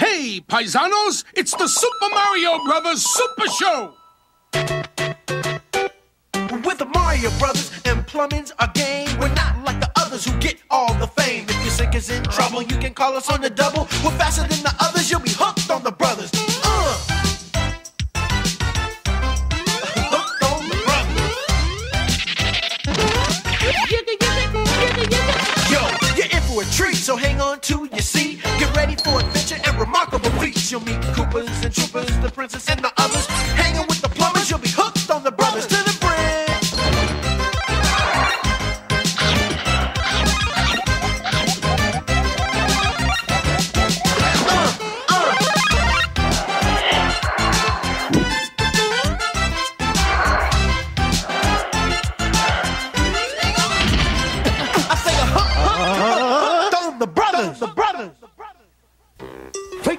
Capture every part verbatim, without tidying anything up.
Hey, paisanos, it's the Super Mario Bros Super Show! With the Mario Brothers and plumbing's a game. We're not like the others who get all the fame. If your sink is in trouble, you can call us on the double. We're faster than the others, you'll be hooked on the brothers. Uh. A treat, so hang on to your seat. Get ready for adventure and remarkable feats. You'll meet Koopas and Troopers, the princess and the others. Hanging with the plumbers, you'll be hooked on the brothers to the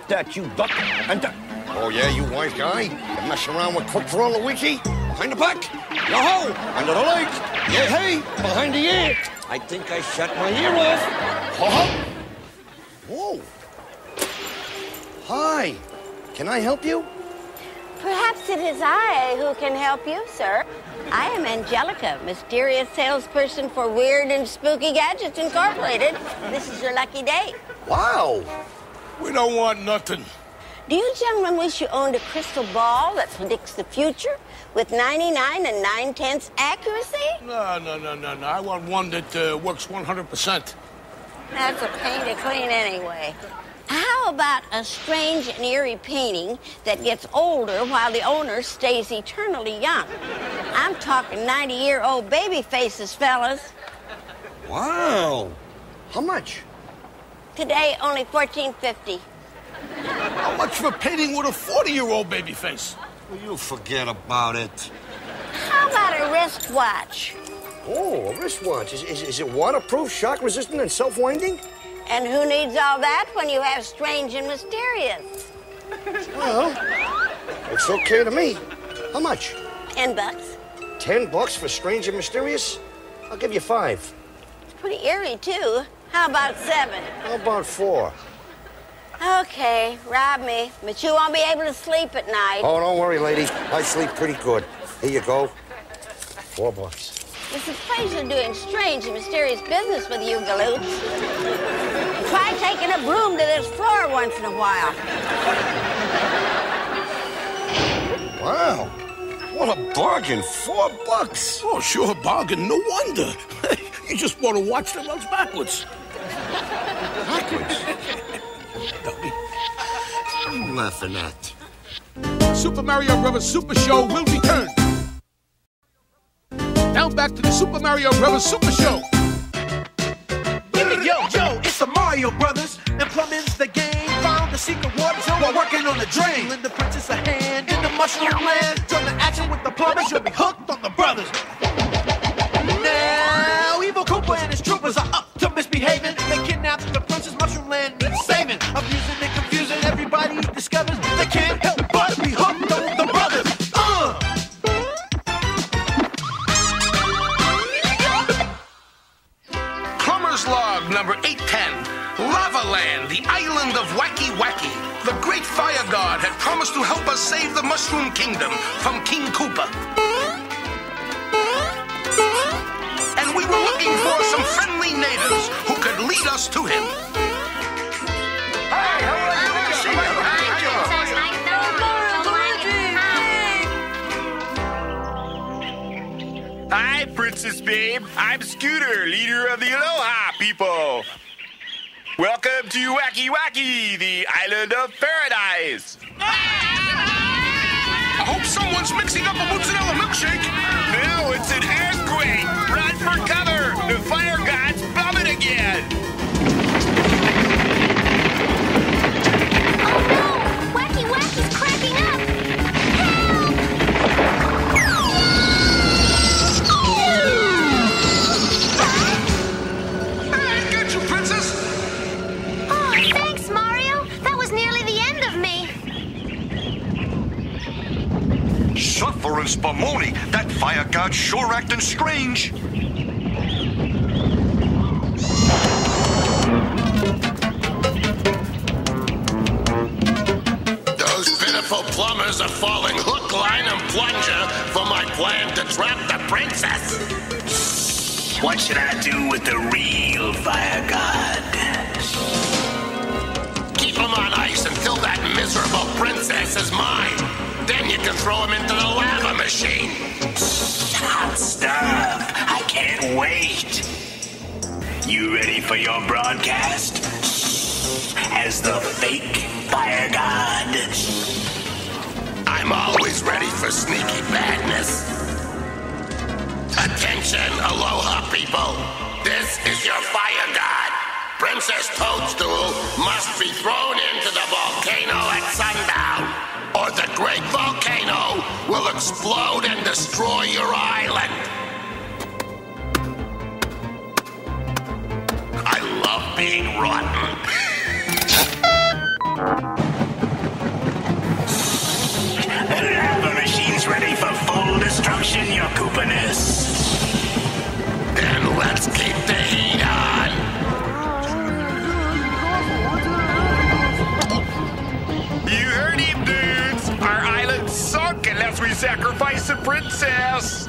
that, you duck, and duck. Oh, yeah, you wise guy? You mess around with quick for all the wiki? Behind the back? Yo-ho! Under the leg! Yeah, hey! Behind the ear! I think I shut my ear off! Ho-ho! Whoa! Hi! Can I help you? Perhaps it is I who can help you, sir. I am Angelica, mysterious salesperson for Weird and Spooky Gadgets Incorporated. This is your lucky day. Wow! We don't want nothing. Do you gentlemen wish you owned a crystal ball that predicts the future with ninety-nine and nine-tenths accuracy? No, no, no, no, no. I want one that uh, works one hundred percent. That's a pain to clean anyway. How about a strange and eerie painting that gets older while the owner stays eternally young? I'm talking ninety-year-old baby faces, fellas. Wow. How much? Today, only fourteen fifty. How much for painting with a forty-year-old baby face? Well, you forget about it. How about a wristwatch? Oh, a wristwatch. Is, is, is it waterproof, shock-resistant, and self-winding? And who needs all that when you have strange and mysterious? Well, it's okay to me. How much? Ten bucks. Ten bucks for strange and mysterious? I'll give you five. It's pretty eerie, too. How about seven? How about four? Okay, rob me, but you won't be able to sleep at night. Oh, don't worry, lady. I sleep pretty good. Here you go. Four bucks. This is Fraser doing strange and mysterious business with you, galoots. Try taking a broom to this floor once in a while. Wow. What a bargain. Four bucks. Oh, sure, bargain. No wonder. You just want to watch that runs backwards. Backwards? I'm laughing at. Super Mario Bros Super Show will return. Now back to the Super Mario Bros Super Show. Yo, yo, it's the Mario Brothers and plumbing's the game. Found the secret water zone while working on the drain. Lend the princess a hand in the mushroom land. Join the action with the plumbers, you'll be hooked on the brothers. Now, evil Koopa and his troopers are up to misbehaving. They kidnapped the princess, mushroom land needs saving. Abusing and confusing, everybody discovers they can't help but be hooked on the brothers. Uh! Plumber's Log number eight ten. Lava Land, the island of Wacky Wacky. The great fire god had promised to help us save the Mushroom Kingdom from King Koopa. We were looking for some friendly natives who could lead us to him. Hey, how are you? Hi, Princess Babe. I'm Scooter, leader of the Aloha people. Welcome to Wacky Wacky, the island of paradise. I hope someone's mixing up a mozzarella milkshake. No, it's an earthquake. Run for cover. The fire god's bumming again. Oh, no. Wacky Wacky's cracking up. Help! Oh! I got you, Princess. Oh, thanks, Mario. That was nearly the end of me. Suffering Spumoni, that fire god sure acting strange. orders a falling hook, line, and plunger for my plan to trap the princess. What should I do with the real fire god? Keep him on ice until that miserable princess is mine. Then you can throw him into the lava machine. Hot stuff. I can't wait. You ready for your broadcast? As the fake fire god. I'm always ready for sneaky madness. Attention, Aloha people. This is your fire god. Princess Toadstool must be thrown into the volcano at sundown, or the great volcano will explode and destroy your island. I love being rotten. The lava machine's ready for full destruction, your Koopaness. Then let's keep the heat on. You heard him, dudes. Our island's sunk unless we sacrifice the princess.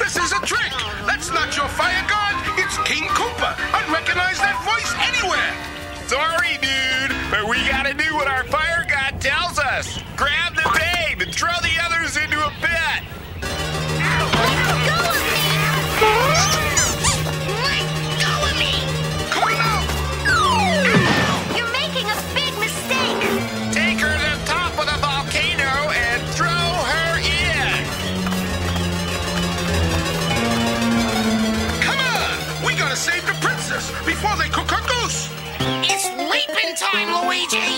This is a trick. That's not your fire god. It's King Koopa. Unrecognize that voice anywhere. Sorry, dude, but we gotta do what our fire god tells us. Grab the babe and throw the others into a pit. Let go of me! Let go of me! Come on! Ow! You're making a big mistake. Take her to the top of the volcano and throw her in. Come on! We gotta save the princess before they cook her goose. It's leaping time, Luigi!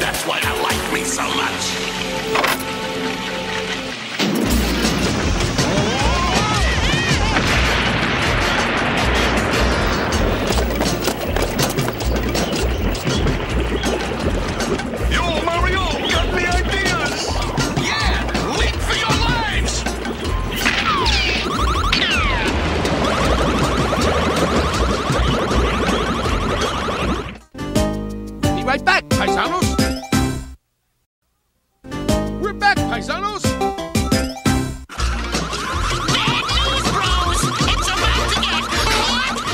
That's why I like me so much. right back, paisanos. We're back, paisanos. Bad news, bros. It's about to get hot,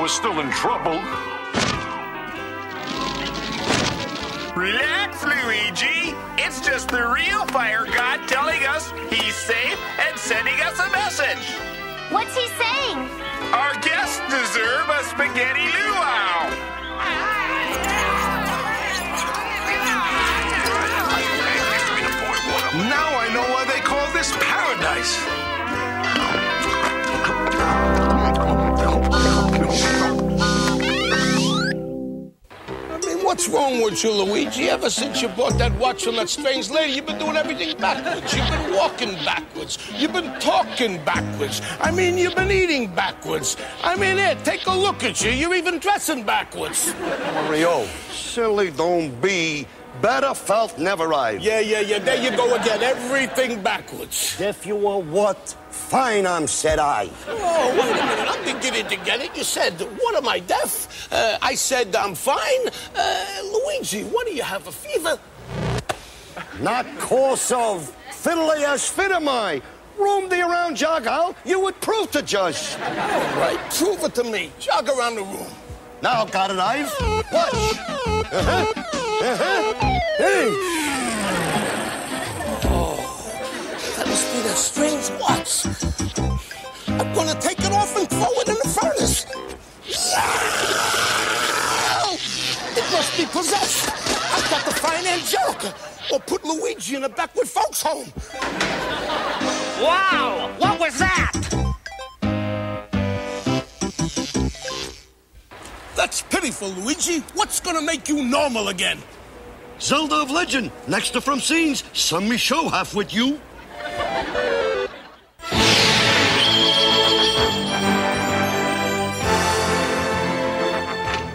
was still in trouble. Relax, Luigi. It's just the real fire god telling us he's safe and sending us a message. What's he saying? Our guests deserve a spaghetti luau. Now I know why they call this paradise. What's wrong with you, Luigi? Ever since you bought that watch from that strange lady, you've been doing everything backwards. You've been walking backwards. You've been talking backwards. I mean, you've been eating backwards. I mean, here, take a look at you. You're even dressing backwards. Mario, silly don't be. Better felt never I. Yeah, yeah, yeah. There you go again. Everything backwards. If you were what? Fine, I'm said I. Oh, wait a minute. I'm beginning to get it. You said, what am I, deaf? Uh, I said, I'm fine. Uh, Luigi, what do you have, a fever? Not course of fiddly as fit am I. Roam thee around, jog out. You would prove to judge. All right, prove it to me. Jog around the room. Now, got it, I've. Watch. Uh-huh. Uh-huh. Hey. That strange watch. I'm gonna take it off and throw it in the furnace. It must be possessed. I've got to find Angelica or put Luigi in a backward folks' home. Wow, what was that? That's pitiful, Luigi. What's gonna make you normal again? Zelda of legend, next to from scenes, some me show half with you.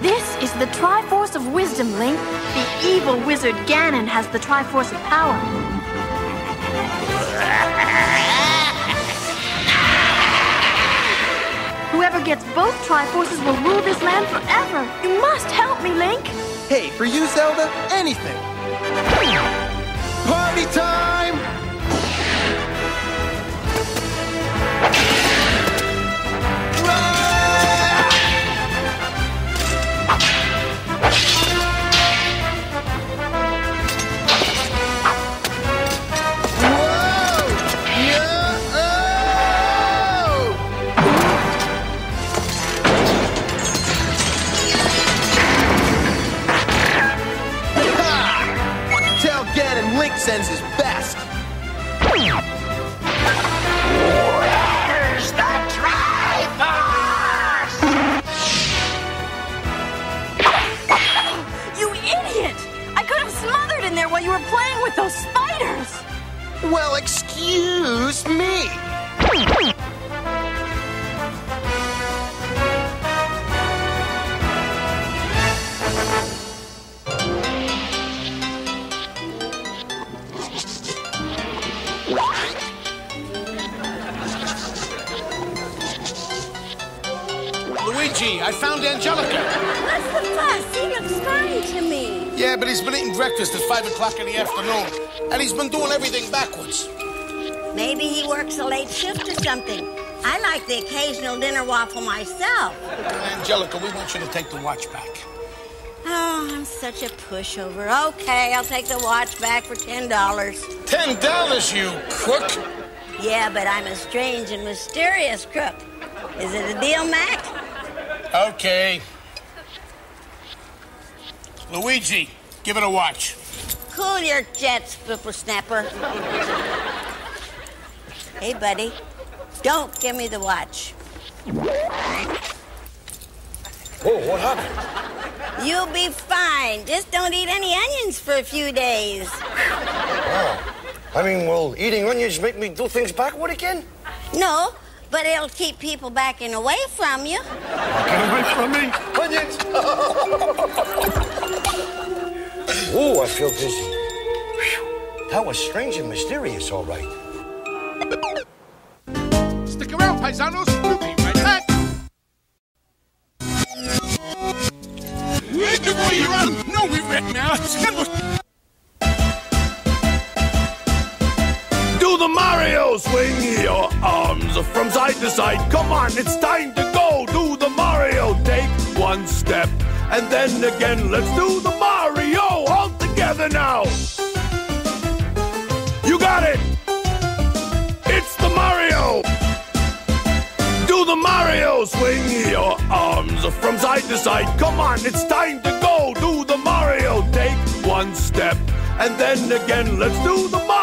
This is the Triforce of Wisdom, Link. The evil wizard Ganon has the Triforce of Power. Whoever gets both Triforces will rule this land forever. You must help me, Link. Hey, for you, Zelda, anything. Party time! Sends his best. Where's the Triforce? You idiot! I could have smothered in there while you were playing with those spiders. Well, excuse me. I found Angelica. What's the fuss? He looks funny to me. Yeah, but he's been eating breakfast at five o'clock in the afternoon. And he's been doing everything backwards. Maybe he works a late shift or something. I like the occasional dinner waffle myself. Angelica, we want you to take the watch back. Oh, I'm such a pushover. Okay, I'll take the watch back for ten dollars. ten dollars, you crook? Yeah, but I'm a strange and mysterious crook. Is it a deal, Mac? Okay. Luigi, give it a watch. Cool your jets, whippersnapper. Hey, buddy, don't give me the watch. Whoa, what happened? You'll be fine. Just don't eat any onions for a few days. Wow. I mean, will eating onions make me do things backward again? No. But it'll keep people backing away from you. Backing away from me? Onions! Ooh, I feel dizzy. Whew. That was strange and mysterious, all right. Stick around, paisanos. We'll be right back. Wait the way you run! No, we went now. Do the Mario swing your arms Zelda from side to side. Come on, it's time to go do the Mario. Take one step, and then again, let's do the Mario all together now. You got it. It's the Mario. Do the Mario. Swing your arms from side to side. Come on, it's time to go do the Mario. Take one step, and then again, let's do the Mario.